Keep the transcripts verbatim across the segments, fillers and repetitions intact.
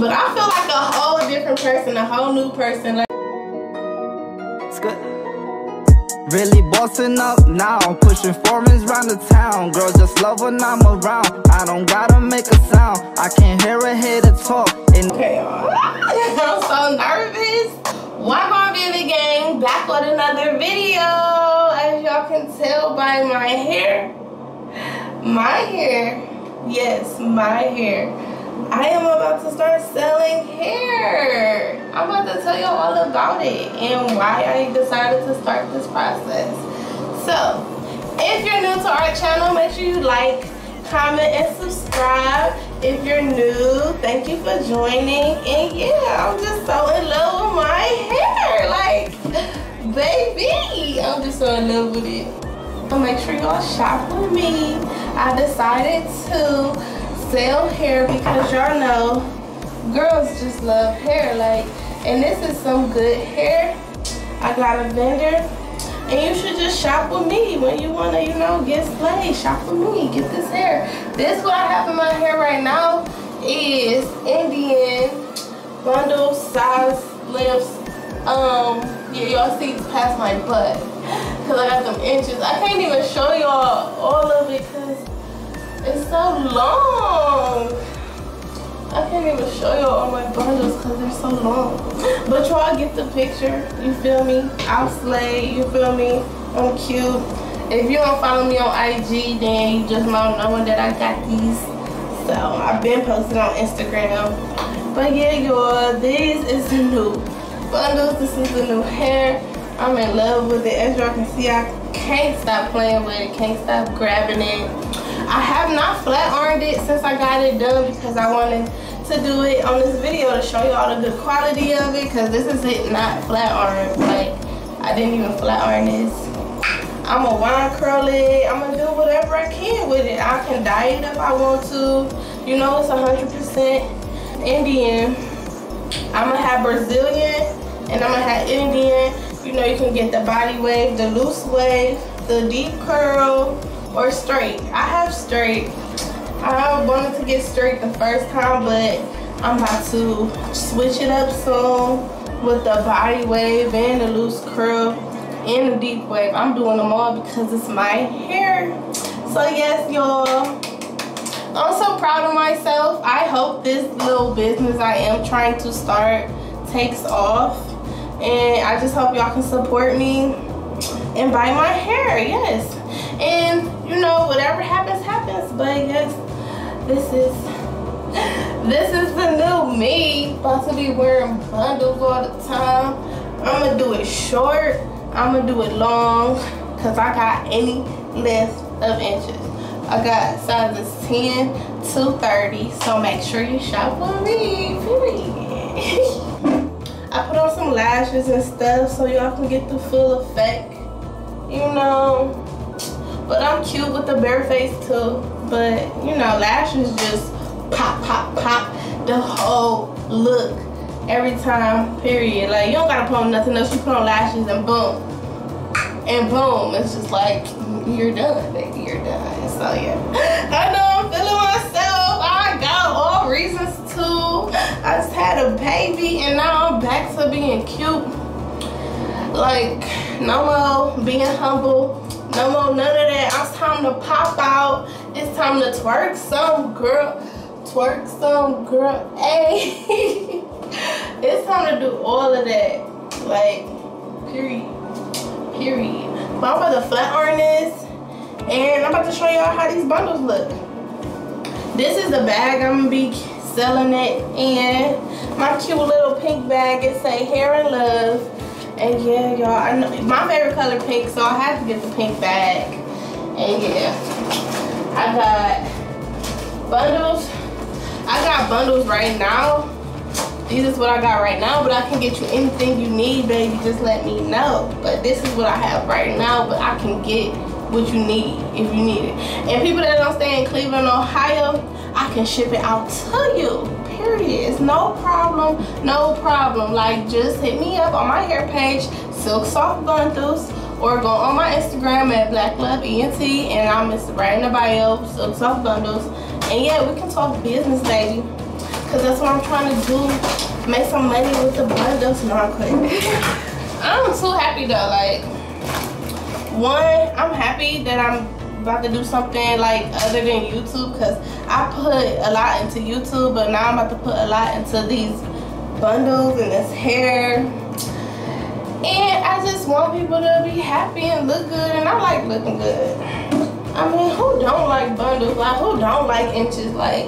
But I feel like a whole different person, a whole new person. Like it's good. Really bossing up now, pushing foreigns round the town. Girls just love when I'm around. I don't gotta make a sound. I can't hear a head to talk. And okay, I'm so nervous. Waggon Billy Gang, back with another video. As y'all can tell by my hair, my hair, yes, my hair. I am about to start selling hair. I'm about to tell you all about it and why I decided to start this process. So, if you're new to our channel, make sure you like, comment, and subscribe. If you're new, thank you for joining. And yeah, I'm just so in love with my hair. Like, baby, I'm just so in love with it. So make sure y'all shop with me. I decided to sell hair because y'all know girls just love hair, like, and this is some good hair. I got a vendor, and you should just shop with me when you want to, you know, get slayed. Shop with me, get this hair. This what I have in my hair right now is Indian bundle size lips. Um yeah, y'all see it's past my butt because I got some inches. I can't even show y'all all of it because it's so long. I can't even show y'all all my bundles because they're so long. But y'all get the picture. You feel me? I'm slay. You feel me? I'm cute. If you don't follow me on I G, then you just don't know that I got these. So I've been posting on Instagram. But yeah, y'all, this is the new bundles. This is the new hair. I'm in love with it. As y'all can see, I can't stop playing with it. Can't stop grabbing it. I have not flat ironed it since I got it done because I wanted to do it on this video to show y'all the good quality of it, because this is it not flat ironed. Like, I didn't even flat iron this. I'm gonna wine curl it. I'm gonna do whatever I can with it. I can dye it if I want to. You know, it's one hundred percent Indian. I'm gonna have Brazilian and I'm gonna have Indian. You know, you can get the body wave, the loose wave, the deep curl, or straight. I have straight. I wanted to get straight the first time, but I'm about to switch it up soon with the body wave and the loose curl and the deep wave. I'm doing them all because it's my hair. So yes, y'all, I'm so proud of myself. I hope this little business I am trying to start takes off, and I just hope y'all can support me and buy my hair. Yes. And you know, whatever happens, happens. But yes, this is this is the new me. About to be wearing bundles all the time. I'ma do it short. I'ma do it long, cause I got any length of inches. I got sizes ten to thirty. So make sure you shop with me. Period. I put on some lashes and stuff so y'all can get the full effect. You know. But I'm cute with the bare face too. But you know, lashes just pop, pop, pop the whole look every time, period. Like, you don't gotta put on nothing else. You put on lashes and boom. And boom. It's just like, you're done, baby, you're done. So yeah. I know I'm feeling myself. I got all reasons to. I just had a baby and now I'm back to being cute. Like, no more being humble. No more, none of that. It's time to pop out. It's time to twerk some, girl. Twerk some, girl. Hey. It's time to do all of that. Like, period. Period. But I'm about to flat iron this. And I'm about to show y'all how these bundles look. This is the bag I'm going to be selling it in. My cute little pink bag. It say hair and love. And yeah, y'all, I know my favorite color pink, so I had to get the pink bag. And yeah, I got bundles. I got bundles right now. These is what I got right now, but I can get you anything you need, baby. Just let me know. But this is what I have right now, but I can get what you need if you need it. And people that don't stay in Cleveland, Ohio, I can ship it out to you. Period. It's no problem, no problem. Like, just hit me up on my hair page, Silk Soft Bundles, or go on my Instagram at Black Love E N T, and I'm Mister Brad in the bio, Silk Soft Bundles. And yeah, we can talk business, baby. Because that's what I'm trying to do. Make some money with the bundles. No, I'm quitting. I'm too happy though. Like, one, I'm happy that I'm about to do something like other than YouTube. Because I put a lot into YouTube. But now I'm about to put a lot into these bundles and this hair. And I just want people to be happy and look good, and I like looking good. I mean, who don't like bundles? Like, who don't like inches? Like,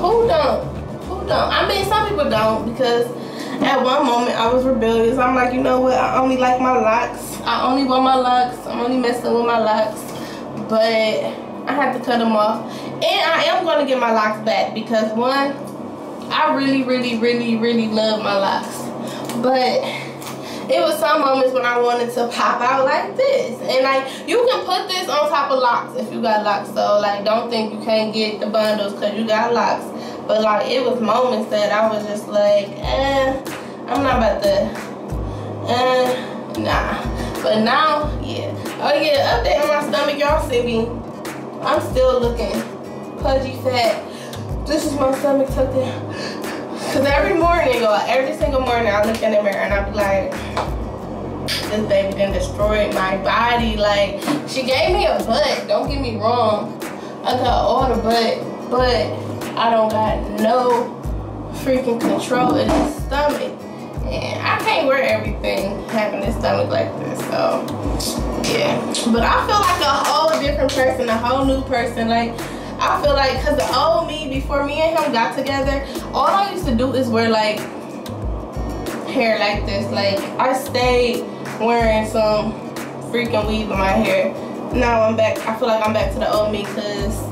who don't? Who don't? I mean, some people don't, because at one moment I was rebellious. I'm like, you know what? I only like my locks. I only want my locks. I'm only messing with my locks. But I had to cut them off. And I am going to get my locks back because, one, I really, really, really, really love my locks. But it was some moments when I wanted to pop out like this. And like, you can put this on top of locks if you got locks. So like, don't think you can't get the bundles because you got locks. But like, it was moments that I was just like, eh, I'm not about to, eh, nah. But now, yeah. Oh yeah, update on my stomach, y'all see me. I'm still looking pudgy fat. This is my stomach tucked in. Because every morning, y'all, every single morning, I look in the mirror and I be like, this baby done destroyed my body. Like, she gave me a butt, don't get me wrong. I got all the butt, but I don't got no freaking control in this stomach. And I can't wear everything having this stomach like this, so yeah. But I feel like a whole different person, a whole new person. Like, I feel like, because the old me, before me and him got together, all I used to do is wear, like, hair like this. Like, I stayed wearing some freaking weave in my hair. Now I'm back. I feel like I'm back to the old me because,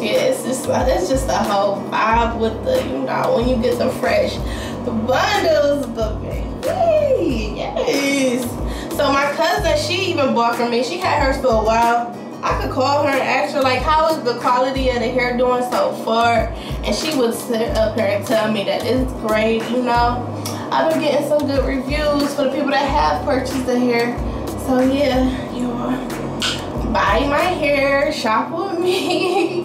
yeah, it's just, it's just a whole vibe with the, you know, when you get the fresh bundles, the baby. Yes. So my cousin, she even bought from me. She had hers for a while. I could call her and ask her, like, how is the quality of the hair doing so far? And she would sit up here and tell me that it's great, you know. I've been getting some good reviews for the people that have purchased the hair. So, yeah, y'all, buy my hair, shop with me.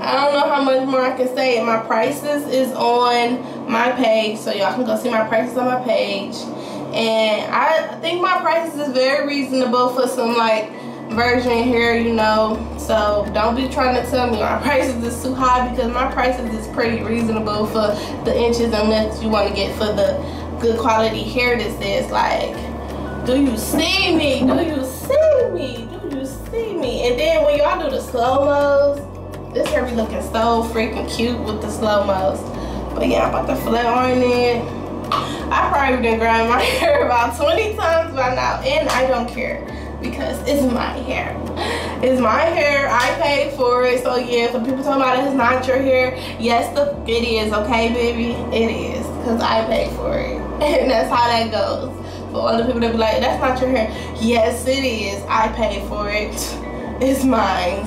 I don't know how much more I can say. My prices is on my page, so y'all can go see my prices on my page. And I think my prices is very reasonable for some, like, virgin hair, you know. So don't be trying to tell me my prices is too high, because my prices is pretty reasonable for the inches unless you want to get for the good quality hair that says, like, do you see me? Do you see me? Do you see me? And then when y'all do the slow-mos, this hair be looking so freaking cute with the slow-mos. But yeah, I'm about to flat iron it. I probably done grind my hair about twenty times by now, and I don't care. Because it's my hair. It's my hair. I paid for it. So yeah, for people talking about it's not your hair, yes, the, it is, okay, baby? It is. Because I paid for it. And that's how that goes. For all the people that be like, that's not your hair. Yes, it is. I paid for it. It's mine.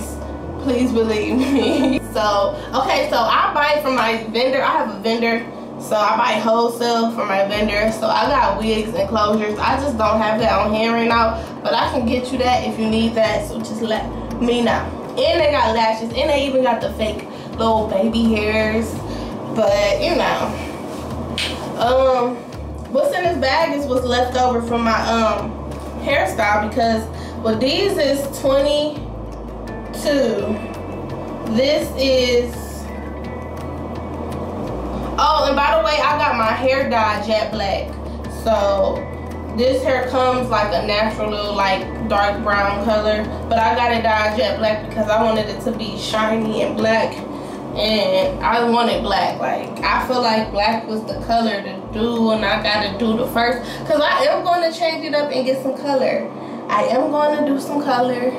Please believe me. So, okay, so I buy from my vendor. I have a vendor. So I buy wholesale from my vendor. So I got wigs and closures. I just don't have that on hand right now. But I can get you that if you need that. So just let me know. And they got lashes. And they even got the fake little baby hairs. But, you know. Um, what's in this bag is what's left over from my um hairstyle. Because, well, these is twenty-two. This is... Oh, and by the way, I got my hair dyed jet black. So this hair comes like a natural little, like, dark brown color, but I got it dyed jet black because I wanted it to be shiny and black, and I wanted black. Like, I feel like black was the color to do, and I gotta do the first, because I am going to change it up and get some color. I am going to do some color.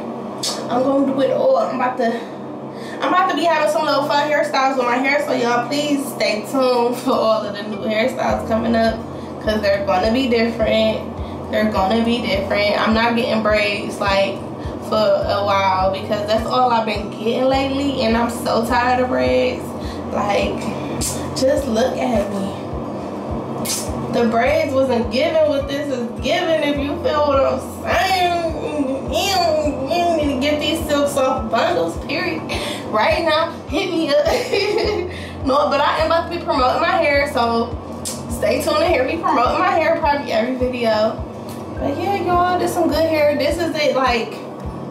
I'm going to do it all. I'm about to I'm about to be having some little fun hairstyles with my hair, so y'all please stay tuned for all of the new hairstyles coming up, because they're going to be different. They're going to be different. I'm not getting braids, like, for a while, because that's all I've been getting lately, and I'm so tired of braids. Like, just look at me. The braids wasn't given what this is given, if you feel what I'm saying. You need to get these silk soft bundles, period. Right now, hit me up. No, but I am about to be promoting my hair, so stay tuned and hear me promoting my hair probably every video. But yeah, y'all, there's some good hair. This is it, like,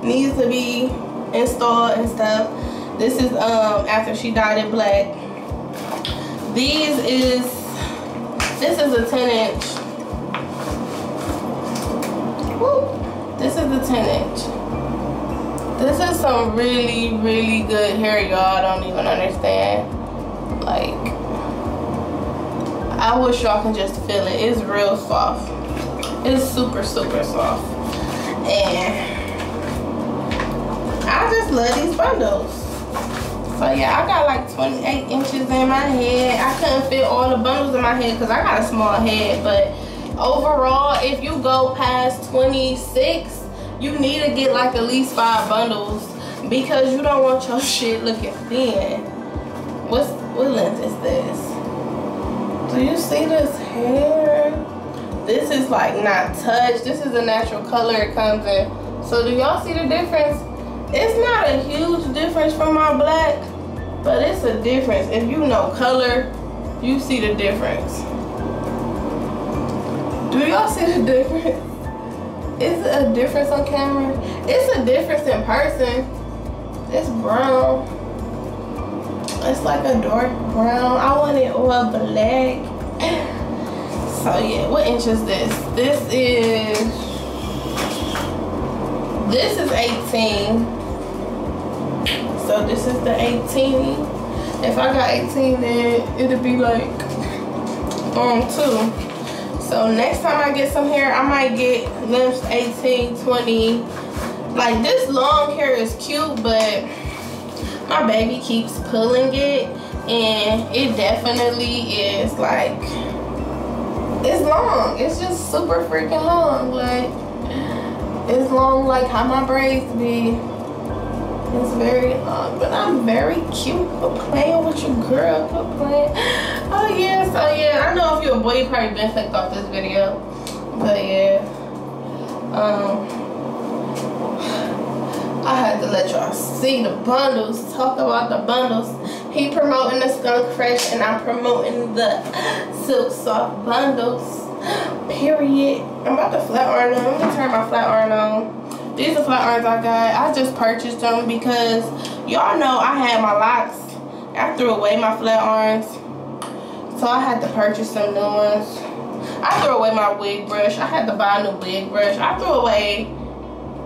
needs to be installed and stuff. This is um after she dyed it black. These is, this is a ten inch. Woo. This is a ten inch. This is some really, really good hair, y'all. Don't even understand. Like, I wish y'all can just feel it. It's real soft. It's super, super soft. And I just love these bundles. So yeah, I got like twenty-eight inches in my head. I couldn't fit all the bundles in my head because I got a small head. But overall, if you go past twenty-six, you need to get like at least five bundles because you don't want your shit looking thin. What's, what length is this? Do you see this hair? This is like not touched. This is a natural color it comes in. So do y'all see the difference? It's not a huge difference from my black, but it's a difference. If you know color, you see the difference. Do y'all see the difference? It's a difference on camera. It's a difference in person. It's brown. It's like a dark brown. I want it all black. So yeah, what inch is this? This is, this is eighteen. So this is the eighteen. If I got eighteen, then it'll be like um two. So next time I get some hair, I might get lengths eighteen, twenty. Like this long hair is cute, but my baby keeps pulling it and it definitely is like, it's long. It's just super freaking long. Like it's long like how my braids be. It's very long, but I'm very cute for playing with you, girl, for playing. Oh yeah, so yeah, I know if you're a boy, you probably been flicked off this video, but yeah. Um, I had to let y'all see the bundles, talk about the bundles. He promoting the Skunk Fresh and I'm promoting the Silk Soft Bundles, period. I'm about to flat iron on. I'm gonna turn my flat iron on. These are flat irons I got. I just purchased them because y'all know I had my locks. I threw away my flat irons. So I had to purchase some new ones. I threw away my wig brush. I had to buy a new wig brush. I threw away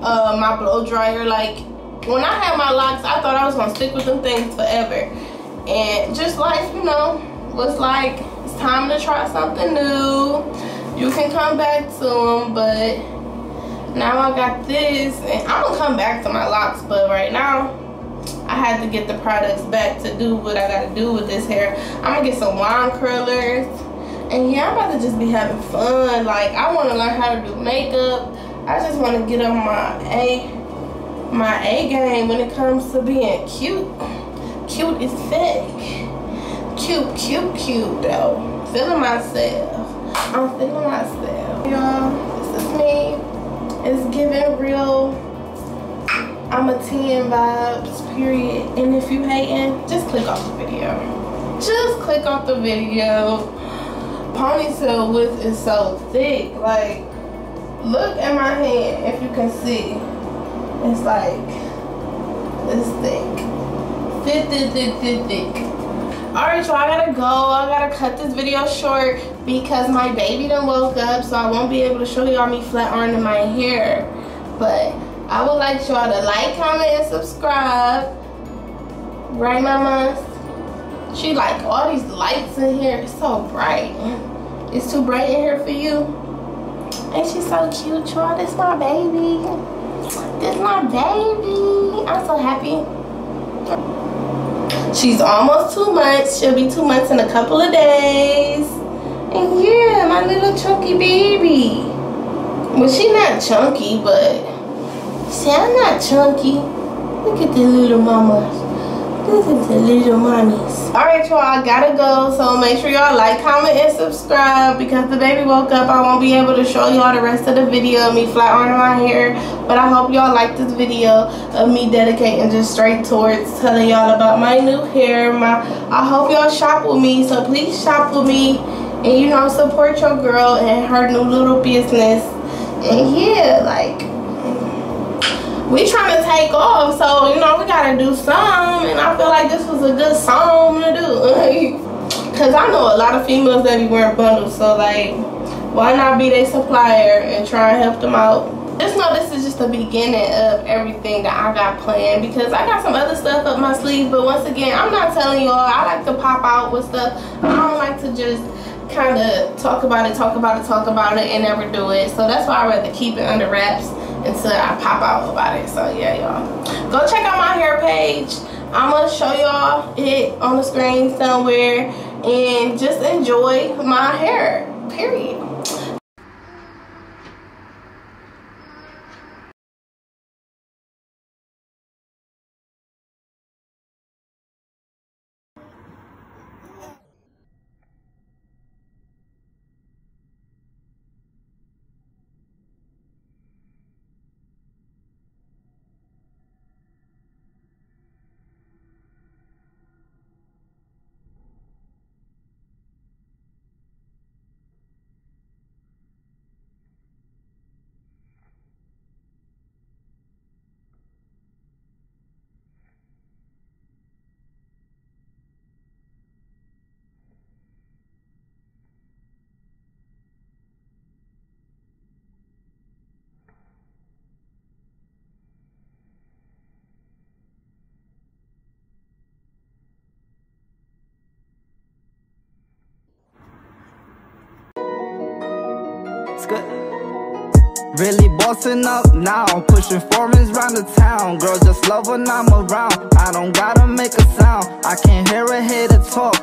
uh, my blow dryer. Like, when I had my locks, I thought I was going to stick with them things forever. And just life, you know, was like, it's time to try something new. You can come back to them, but... now I got this, and I'm gonna come back to my locks, but right now I had to get the products back to do what I gotta do with this hair. I'm gonna get some wand curlers, and yeah, I'm about to just be having fun. Like, I want to learn how to do makeup. I just want to get on my a my a game when it comes to being cute. Cute is fake. Cute, cute, cute though. Feeling myself. I'm feeling myself. Y'all, this is me. It's giving real, I'm a ten vibes, period. And if you hating, just click off the video. Just click off the video. Ponytail width is so thick. Like, look at my hand if you can see. It's like, it's thick. Thick, thick, thick, thick, thick. Alright, y'all, I gotta go. I gotta cut this video short because my baby done woke up, so I won't be able to show y'all me flat ironing my hair. But I would like y'all to like, comment, and subscribe. Right, mama? She like all these lights in here. It's so bright. It's too bright in here for you. And she's so cute, y'all. This my baby. This my baby. I'm so happy. She's almost two months. She'll be two months in a couple of days. And yeah, my little chunky baby. Well, she not chunky, but see, I'm not chunky. Look at this little mama. Listen to little mommies. Alright y'all, I gotta go. So make sure y'all like, comment, and subscribe. Because the baby woke up, I won't be able to show y'all the rest of the video of me flat ironing my hair. But I hope y'all like this video of me dedicating just straight towards telling y'all about my new hair. My, I hope y'all shop with me. So please shop with me. And you know, support your girl and her new little business. And yeah, like, we trying to take off, so you know we gotta do some, and I feel like this was a good song to do. Cause I know a lot of females that be wearing bundles, so like, why not be their supplier and try and help them out? Just know this is just the beginning of everything that I got planned, because I got some other stuff up my sleeve. But once again, I'm not telling y'all. I like to pop out with stuff. I don't like to just kind of talk about it, talk about it, talk about it, and never do it. So that's why I rather keep it under wraps until I pop out about it. So yeah, y'all, go check out my hair page. I'm gonna show y'all it on the screen somewhere, and just enjoy my hair, period. Good. Really bossing up now, pushing foreigns round the town. Girls just love when I'm around. I don't gotta make a sound. I can't hear a hater talk.